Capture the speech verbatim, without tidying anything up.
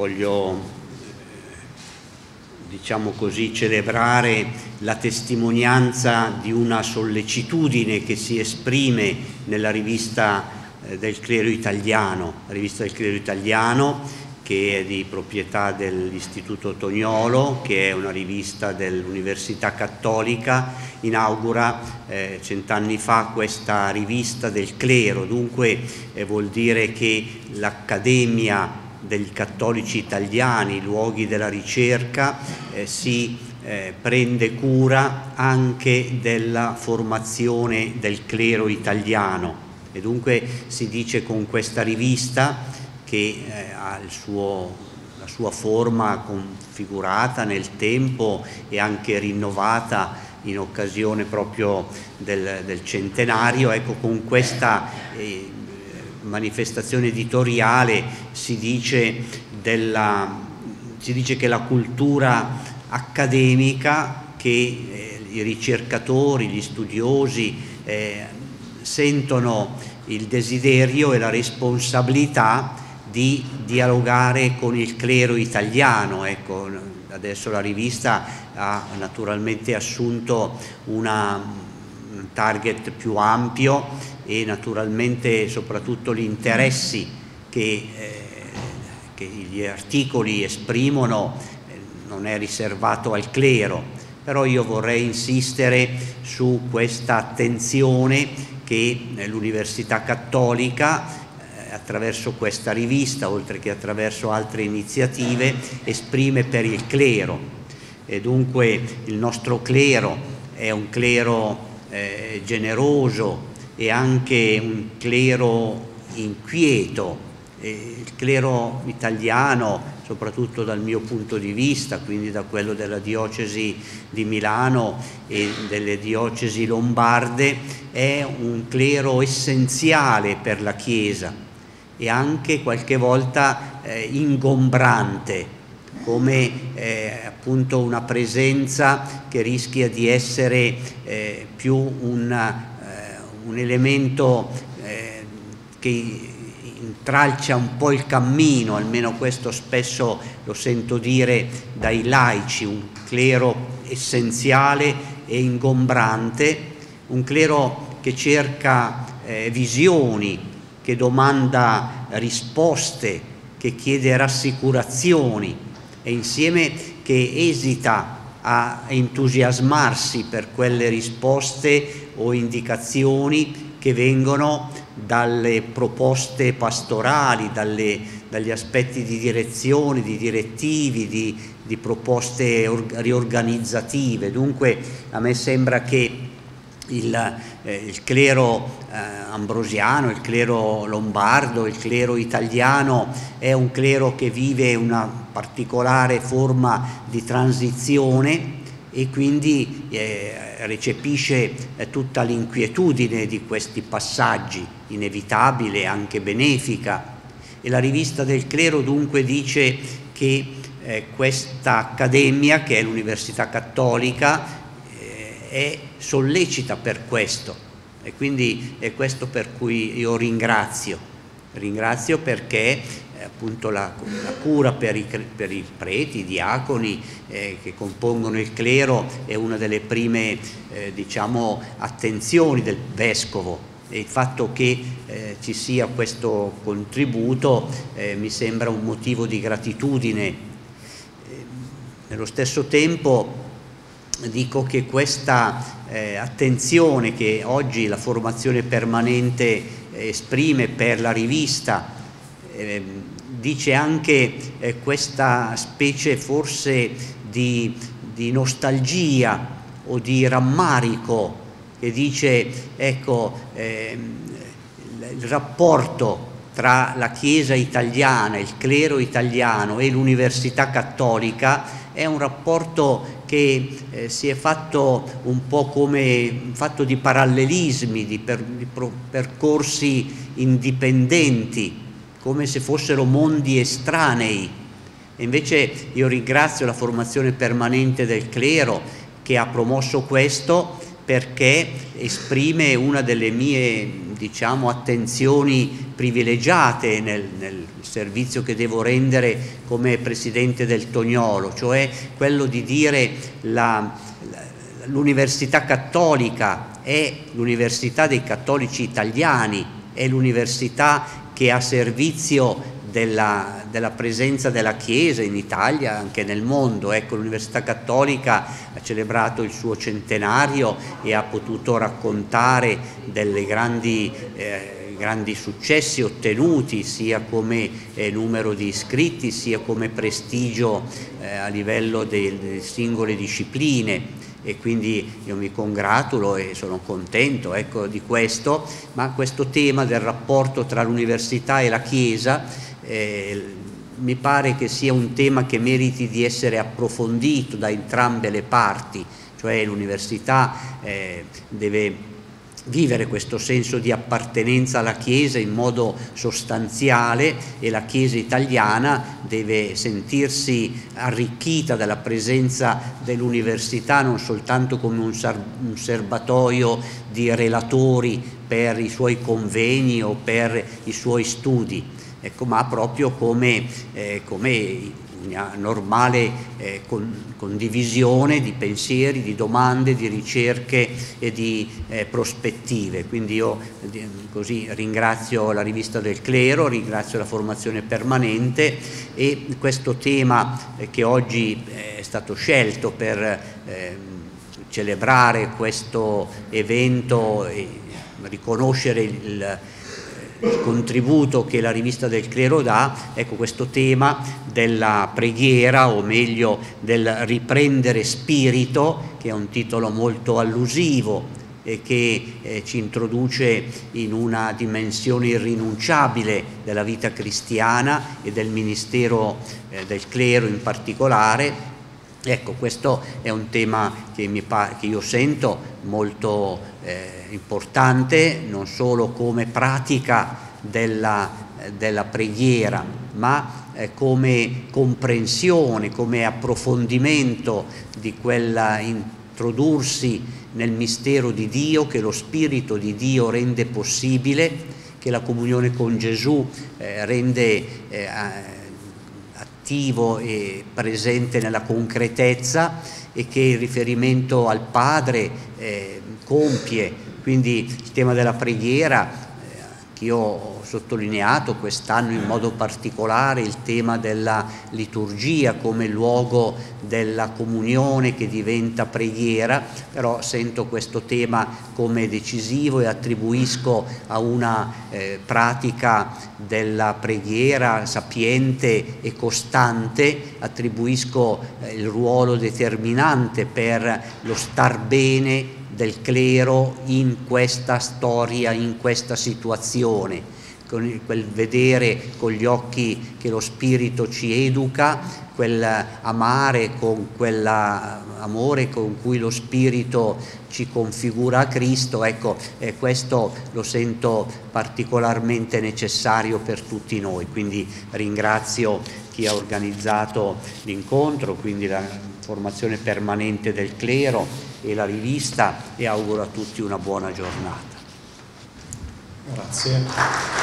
voglio, diciamo così, celebrare la testimonianza di una sollecitudine che si esprime nella Rivista del Clero Italiano, la Rivista del Clero Italiano, che è di proprietà dell'Istituto Toniolo, che è una rivista dell'Università Cattolica, inaugura eh, cent'anni fa questa Rivista del Clero. Dunque eh, vuol dire che l'Accademia dei cattolici italiani, i luoghi della ricerca, eh, si eh, prende cura anche della formazione del clero italiano, e dunque si dice con questa rivista che eh, ha il suo, la sua forma configurata nel tempo e anche rinnovata in occasione proprio del, del centenario, ecco, con questa eh, manifestazione editoriale si dice, della, si dice che la cultura accademica che eh, i ricercatori, gli studiosi eh, sentono il desiderio e la responsabilità di dialogare con il clero italiano. Ecco, adesso la rivista ha naturalmente assunto una, un target più ampio, e naturalmente soprattutto gli interessi che, eh, che gli articoli esprimono eh, non è riservato al clero, però io vorrei insistere su questa attenzione che eh, l'Università Cattolica eh, attraverso questa rivista, oltre che attraverso altre iniziative, esprime per il clero. E dunque il nostro clero è un clero eh, generoso, e anche un clero inquieto. Il clero italiano, soprattutto dal mio punto di vista, quindi da quello della diocesi di Milano e delle diocesi lombarde, è un clero essenziale per la Chiesa e anche qualche volta eh, ingombrante, come eh, appunto una presenza che rischia di essere eh, più una un elemento eh, che intralcia un po' il cammino, almeno questo spesso lo sento dire dai laici, un clero essenziale e ingombrante, un clero che cerca eh, visioni, che domanda risposte, che chiede rassicurazioni, e insieme che esita a entusiasmarsi per quelle risposte o indicazioni che vengono dalle proposte pastorali, dalle, dagli aspetti di direzione, di direttivi, di, di proposte riorganizzative. Dunque a me sembra che il, eh, il clero eh, ambrosiano, il clero lombardo, il clero italiano è un clero che vive una particolare forma di transizione e quindi eh, recepisce eh, tutta l'inquietudine di questi passaggi, inevitabile e anche benefica. E la rivista del clero dunque dice che eh, questa accademia, che è l'Università Cattolica, eh, è sollecita per questo, e quindi è questo per cui io ringrazio, ringrazio perché appunto la, la cura per i, per i preti, i diaconi eh, che compongono il clero è una delle prime eh, diciamo, attenzioni del vescovo, e il fatto che eh, ci sia questo contributo eh, mi sembra un motivo di gratitudine. Eh, nello stesso tempo dico che questa eh, attenzione che oggi la formazione permanente esprime per la rivista eh, dice anche eh, questa specie forse di, di nostalgia o di rammarico che dice, ecco, eh, il rapporto tra la Chiesa italiana, il clero italiano e l'Università Cattolica è un rapporto che eh, si è fatto un po' come fatto di parallelismi, di, per, di pro, percorsi indipendenti, come se fossero mondi estranei. E invece io ringrazio la formazione permanente del clero che ha promosso questo, perché esprime una delle mie diciamo, attenzioni privilegiate nel, nel servizio che devo rendere come presidente del Tognolo, cioè quello di dire la l'Università Cattolica è l'Università dei Cattolici Italiani, è l'università che ha servizio della, della presenza della Chiesa in Italia, anche nel mondo. Ecco, l'Università Cattolica ha celebrato il suo centenario e ha potuto raccontare delle grandi... Eh, grandi successi ottenuti sia come eh, numero di iscritti sia come prestigio eh, a livello delle singole discipline, e quindi io mi congratulo e sono contento, ecco, di questo. Ma questo tema del rapporto tra l'università e la Chiesa eh, mi pare che sia un tema che meriti di essere approfondito da entrambe le parti, cioè l'università eh, deve vivere questo senso di appartenenza alla Chiesa in modo sostanziale, e la Chiesa italiana deve sentirsi arricchita dalla presenza dell'università non soltanto come un, un serbatoio di relatori per i suoi convegni o per i suoi studi, ecco, ma proprio come, eh, come una normale eh, con, condivisione di pensieri, di domande, di ricerche e di eh, prospettive. Quindi io eh, così ringrazio la Rivista del Clero, ringrazio la Formazione Permanente, e questo tema eh, che oggi eh, è stato scelto per eh, celebrare questo evento e riconoscere il il contributo che la Rivista del Clero dà, ecco, questo tema della preghiera, o meglio del riprendere spirito, che è un titolo molto allusivo e che eh, ci introduce in una dimensione irrinunciabile della vita cristiana e del ministero eh, del clero in particolare. Ecco, questo è un tema che, mi pa- che io sento molto eh, importante, non solo come pratica della, eh, della preghiera, ma eh, come comprensione, come approfondimento di quella introdursi nel mistero di Dio che lo Spirito di Dio rende possibile, che la comunione con Gesù eh, rende eh, e presente nella concretezza, e che il riferimento al Padre eh, compie. Quindi il tema della preghiera, eh, che io ho sottolineato quest'anno in modo particolare, il tema della liturgia come luogo della comunione che diventa preghiera, però sento questo tema come decisivo e attribuisco a una eh, pratica della preghiera sapiente e costante, attribuisco eh, il ruolo determinante per lo star bene del clero in questa storia, in questa situazione, con quel vedere con gli occhi che lo Spirito ci educa, quel amare con quell'amore con cui lo Spirito ci configura a Cristo. Ecco, eh, questo lo sento particolarmente necessario per tutti noi. Quindi ringrazio chi ha organizzato l'incontro, quindi la Formazione Permanente del Clero e la Rivista, e auguro a tutti una buona giornata. Grazie.